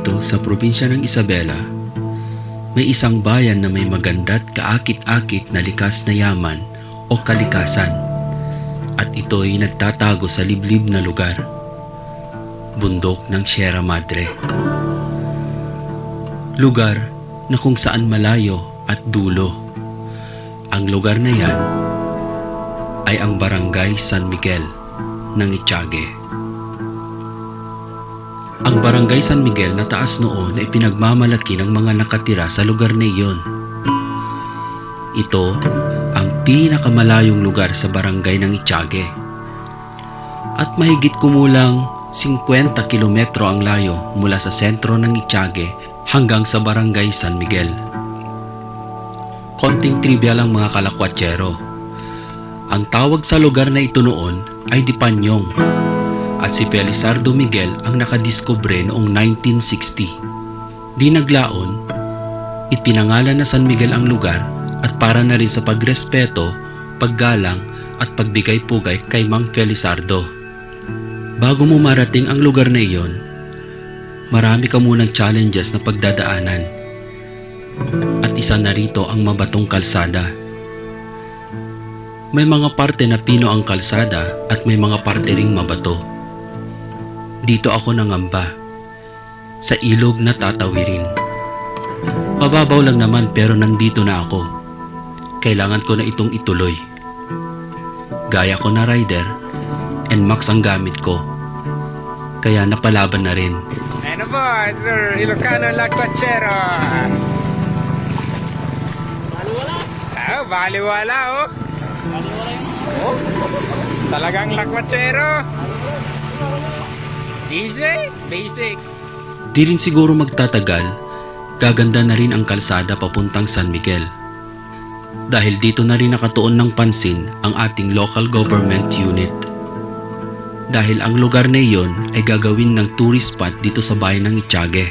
dito sa probinsya ng Isabela, may isang bayan na may maganda't kaakit-akit na likas na yaman o kalikasan, at ito'y nagtatago sa liblib na lugar, Bundok ng Sierra Madre. Lugar na kung saan malayo at dulo. Ang lugar na yan ay ang Barangay San Miguel ng Echague. Ang Barangay San Miguel na taas noon ay pinagmamalaki ng mga nakatira sa lugar na iyon. Ito ang pinakamalayong lugar sa barangay ng Echague at mahigit kumulang 50 kilometro ang layo mula sa sentro ng Echague hanggang sa Barangay San Miguel. Konting trivia lang mga kalakwatsero. Ang tawag sa lugar na ito noon ay Dipanyong, at si Felizardo Miguel ang nakadiskubre noong 1960. Di naglaon, ipinangalan na San Miguel ang lugar at para na rin sa pagrespeto, paggalang at pagbigay-pugay kay Mang Felizardo. Bago mo marating ang lugar na iyon, marami ka munang challenges na pagdadaanan. At isa na rito ang mabatong kalsada. May mga parte na pino ang kalsada at may mga parte ring mabato. Dito ako nangamba, sa ilog na tatawirin. Mababaw lang naman pero nandito na ako. Kailangan ko na itong ituloy. Gaya ko na rider, NMAX ang gamit ko. Kaya napalaban na rin. Ano ba, Sir Ilocano Lakwatsero? Baliwala. Oh, baliwala oh. Oh, talagang lakwatsero. Basic. Di rin siguro magtatagal, gaganda na rin ang kalsada papuntang San Miguel. Dahil dito na rin nakatuon ng pansin ang ating local government unit. Dahil ang lugar na iyon ay gagawin ng tourist spot dito sa bayan ng Echague.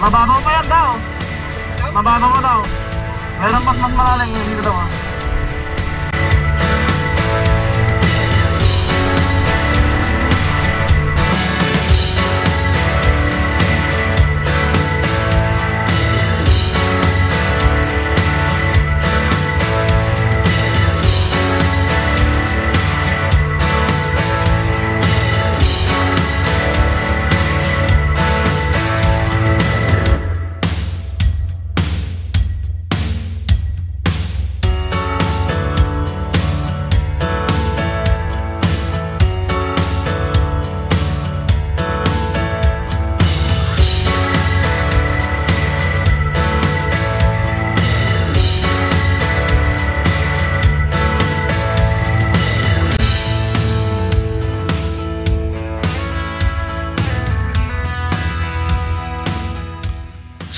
Mababaw pa yan daw. Mababaw mo daw. Meron mas malalang yung dito daw.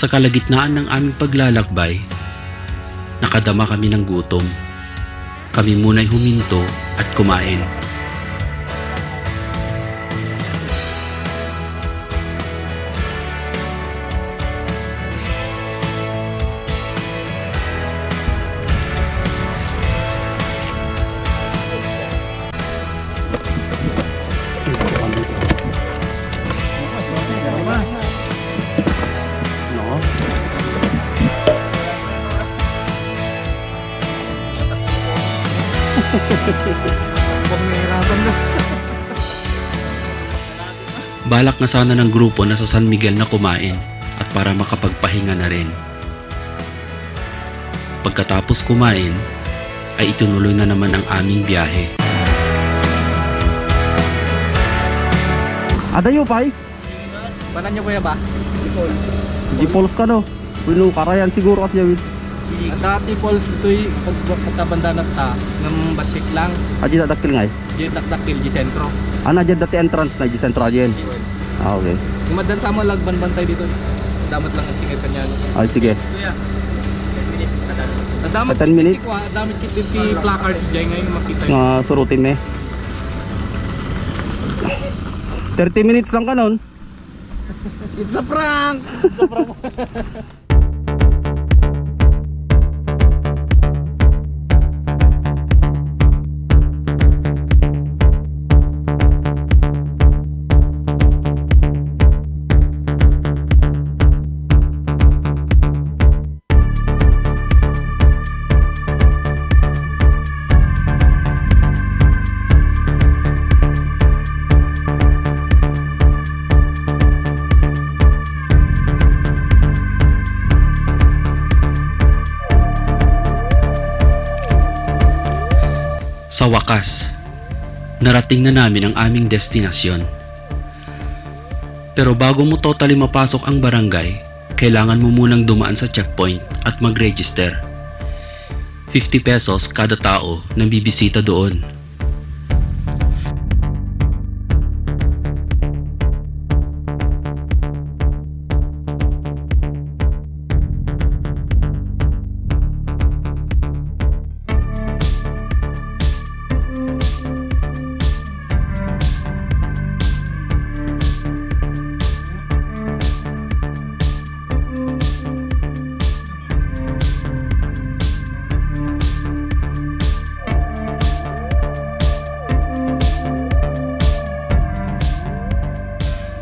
Sa kalagitnaan ng aming paglalakbay, nakadama kami ng gutom. Kami muna'y huminto at kumain. Balak na sana ng grupo na sa San Miguel na kumain at para makapagpahinga na rin. Pagkatapos kumain, ay itunuloy na naman ang aming biyahe. Adayo, Pai? Banan niyo, kuya, ba? Di Falls ka, no? Wilo, karayan siguro kasi yun. At dati Falls ito'y pagkatabanda na ta, ng batik lang. Ah, di dakil nga eh? Di dakil, di sentro. Ah, na di dati entrance na, di sentro dyan? Ah, okay. Kumadan sa mga lagbantay dito. Damat lang ang singit ka niya. Ah, sige. Kuya, 10 minutes na dami. Nadamit 10 minutes? Nadamit kitin ki placard dyan ngayon makita yun. Surutin eh. 30 minutes lang ka nun. It's a prank! It's a prank! Sa wakas, narating na namin ang aming destinasyon. Pero bago mo totally mapasok ang barangay, kailangan mo munang dumaan sa checkpoint at mag-register. 50 pesos kada tao na bibisita doon.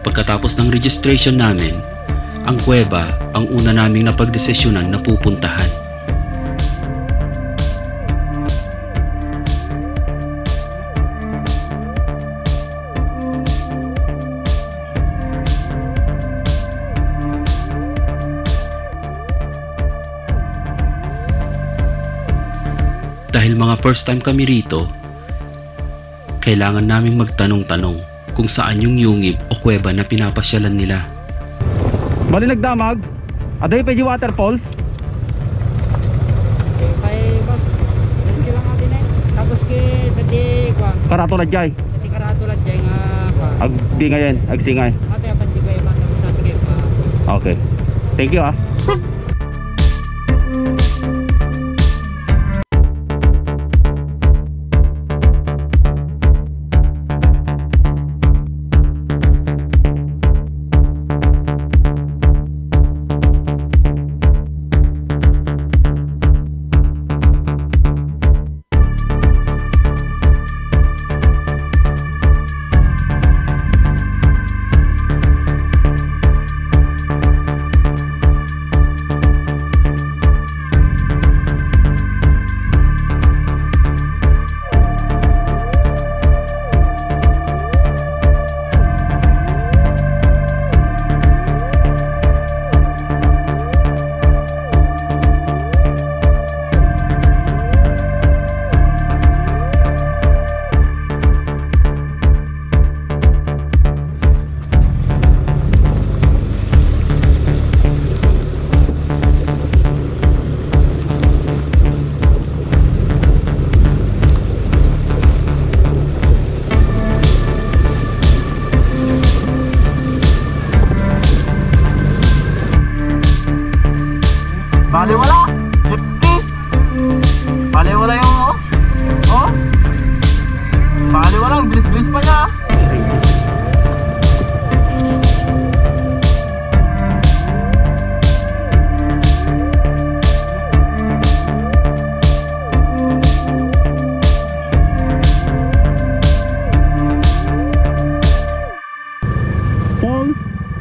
Pagkatapos ng registration namin, ang kuweba ang una naming napagdesisyonan na pupuntahan. Dahil mga first time kami rito, kailangan naming magtanong-tanong kung saan yung yungib o kuweba na pinapasyalan nila. Bali nagdamag, aday pwede waterfalls? Kay boss, nagkila nga din eh. Tapos kay dati kwa? Karatulad jay? Dati karatulad jay nga kwa? Agdi ngayon, agsingay? Ate, apati ko yung matapos atin kayo. Okay, thank you ah.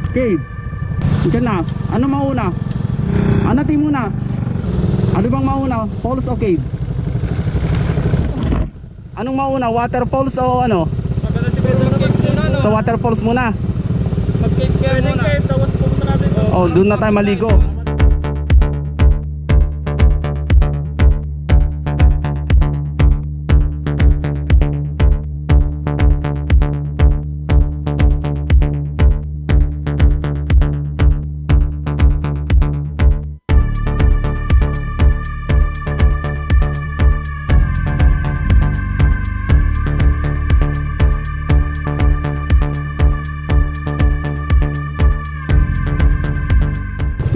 Cave. Diyan na. Ano mauna? Ano team muna? Ano bang mauna? Falls o cave? Anong mauna? Waterfalls o ano? Sa waterfalls muna. Oh, doon na tayo maligo.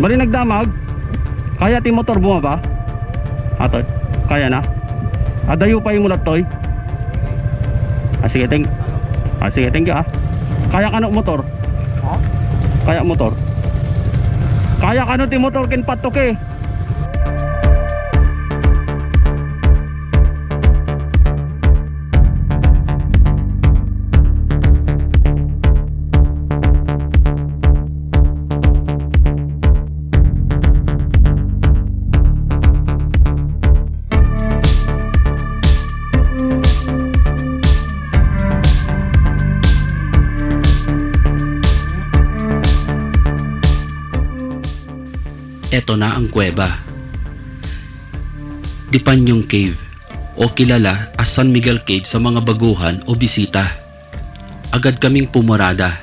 Bali nagdamag. Kaya ti motor bumaba? Atoy, kaya na. Adayo pa yung mulat toy. Ah, sige, thank you ah. Kaya kano motor? Ha? Kaya motor. Kaya kano ti motor ken patok eh. Ito na ang kuweba. Dipanyong Cave o kilala as San Miguel Cave sa mga baguhan o bisita. Agad kaming pumorada.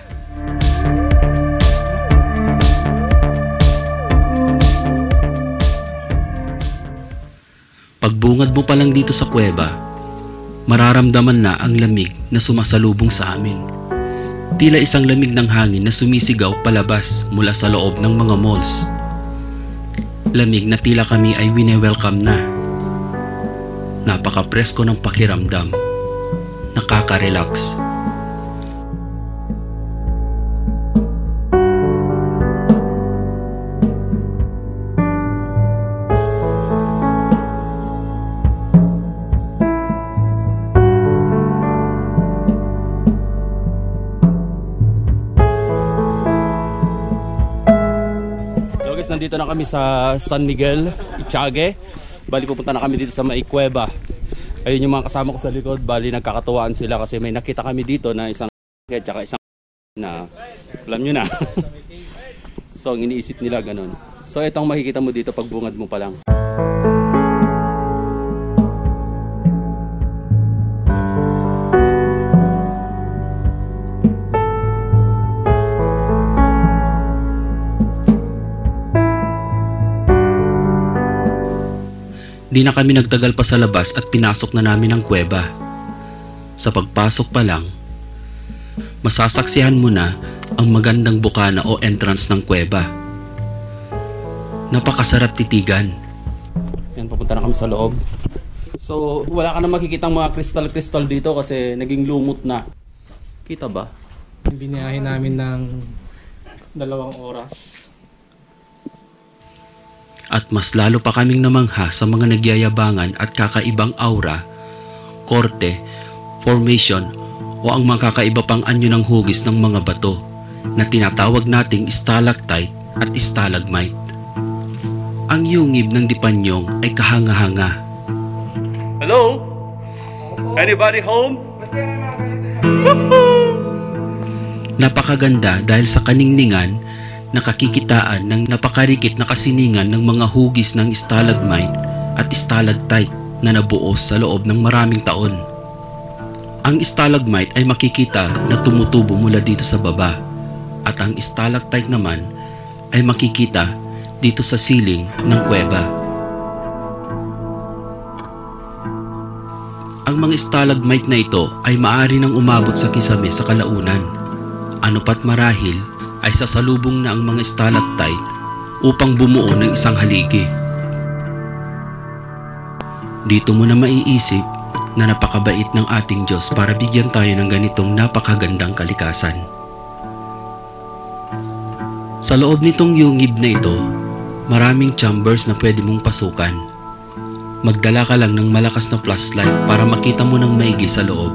Pagbungad mo pa lang dito sa kuweba, mararamdaman na ang lamig na sumasalubong sa amin. Tila isang lamig ng hangin na sumisigaw palabas mula sa loob ng mga malls. Lamig na tila kami ay wine-welcome na. Napaka-presko ng pakiramdam. Nakaka-relax. Nandito na kami sa San Miguel, Echague. Bali pupunta na kami dito sa may kuweba. Ayun yung mga kasama ko sa likod. Bali nagkakatuwaan sila kasi may nakita kami dito na isang at saka isang na alam nyo na. So ang iniisip nila ganun. So itong makikita mo dito pag bungad mo pa lang. Di na kami nagtagal pa sa labas at pinasok na namin ang kuweba. Sa pagpasok pa lang, masasaksihan mo na ang magandang bukana o entrance ng kuweba. Napakasarap titigan. Yan, papunta na kami sa loob. So, wala ka na makikitang mga kristal-kristal dito kasi naging lumot na. Kita ba? Biniyahin namin ng 2 oras. At mas lalo pa kaming namangha sa mga nagyayabangan at kakaibang aura, korte, formation o ang mga kakaiba pang anyo ng hugis ng mga bato na tinatawag nating stalactite at stalagmite. Ang yungib ng Dipanyong ay kahanga-hanga. Hello? Anybody home? Napakaganda dahil sa kaningningan, nakakikitaan ng napakarikit na kasiningan ng mga hugis ng stalagmite at stalactite na nabuo sa loob ng maraming taon. Ang stalagmite ay makikita na tumutubo mula dito sa baba at ang stalactite naman ay makikita dito sa siling ng kuweba. Ang mga stalagmite na ito ay maaari nang umabot sa kisame sa kalaunan. Ano pat marahil ay sasalubong na ang mga stalactite upang bumuo ng isang haligi. Dito mo na maiisip na napakabait ng ating Diyos para bigyan tayo ng ganitong napakagandang kalikasan. Sa loob nitong yungib na ito, maraming chambers na pwede mong pasukan. Magdala ka lang ng malakas na flashlight para makita mo ng maigi sa loob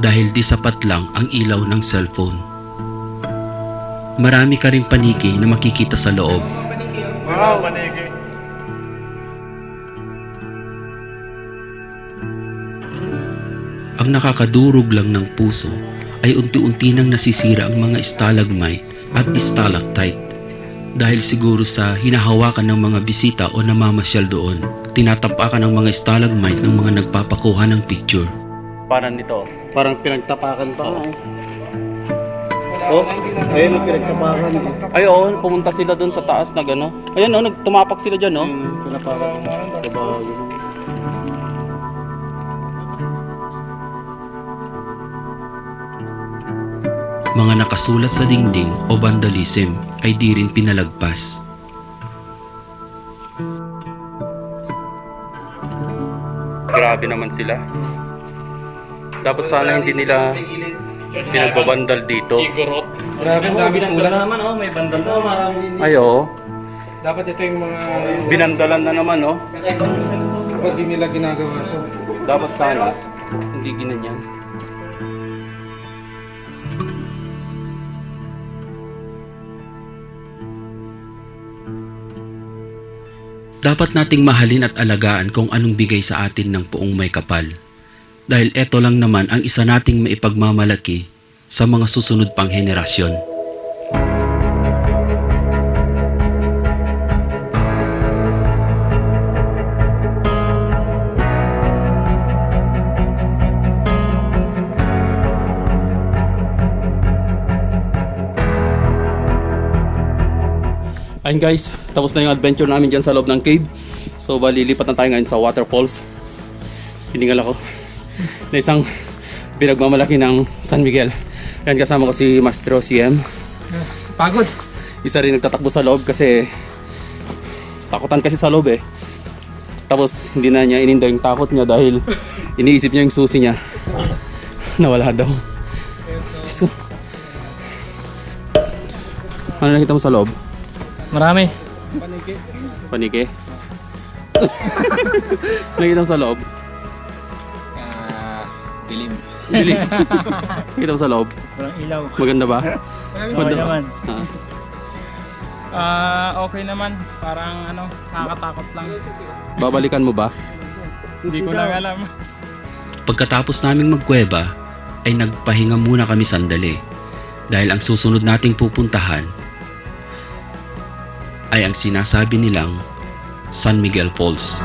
dahil di sapat lang ang ilaw ng cellphone. Marami ka rin paniki na makikita sa loob. Wow! Paniki! ang nakakadurog lang ng puso ay unti-unti nang nasisira ang mga stalagmite at stalactite. Dahil siguro sa hinahawakan ng mga bisita o namamasyal doon, tinatapakan ng mga stalagmite ng mga nagpapakuha ng picture. Parang nito, parang pinagtapakan pa. Oh. Oh, ayun, pinagtapakan. Ay, oo, pumunta sila doon sa taas na gano. Ayun, oh, nagtumapak sila dyan, oh. Tumapak. Mga nakasulat sa dingding o vandalism ay di rin pinalagpas. Grabe naman sila. Dapat sana hindi nila pinagbabandal dito. Grabe, dami sulat. May bandal daw. Ay, oo. Dapat ito yung mga... Binandalan na naman, oh. Dapat hindi nila ginagawa ito. Dapat sana hindi ginanyan. Dapat nating mahalin at alagaan kung anong bigay sa atin ng Poong May Kapal. Dahil eto lang naman ang isa nating maipagmamalaki sa mga susunod pang henerasyon. Ayun guys, tapos na yung adventure namin dyan sa loob ng cave. So balilipat na tayo ngayon sa waterfalls. Hiningal ako na isang pinagmamalaki ng San Miguel. Ayan, kasama ko si Mastro, si M. Pagod. Isa rin nagtatakbo sa loob kasi takutan kasi sa loob eh. Tapos hindi na niya ininda yung takot niya dahil iniisip niya yung susi niya. Nawala daw. So, ano nakita mo sa loob? Marami. Panike. Panike? Nakita mo sa loob? Dilim. Dilim. Nakita mo sa loob? Walang ilaw. Maganda ba? Maganda naman. Okay naman. Parang ano, nakakatakot lang. Babalikan mo ba? Hindi ko lang alam. Pagkatapos naming magkuweba, ay nagpahinga muna kami sandali. Dahil ang susunod nating pupuntahan ay ang sinasabi nilang San Miguel Falls.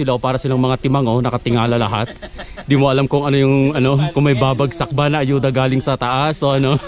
Sila para silang mga timango, nakatingala lahat. Di mo alam kung ano yung ano, kung may babagsak ba na ayuda galing sa taas o ano.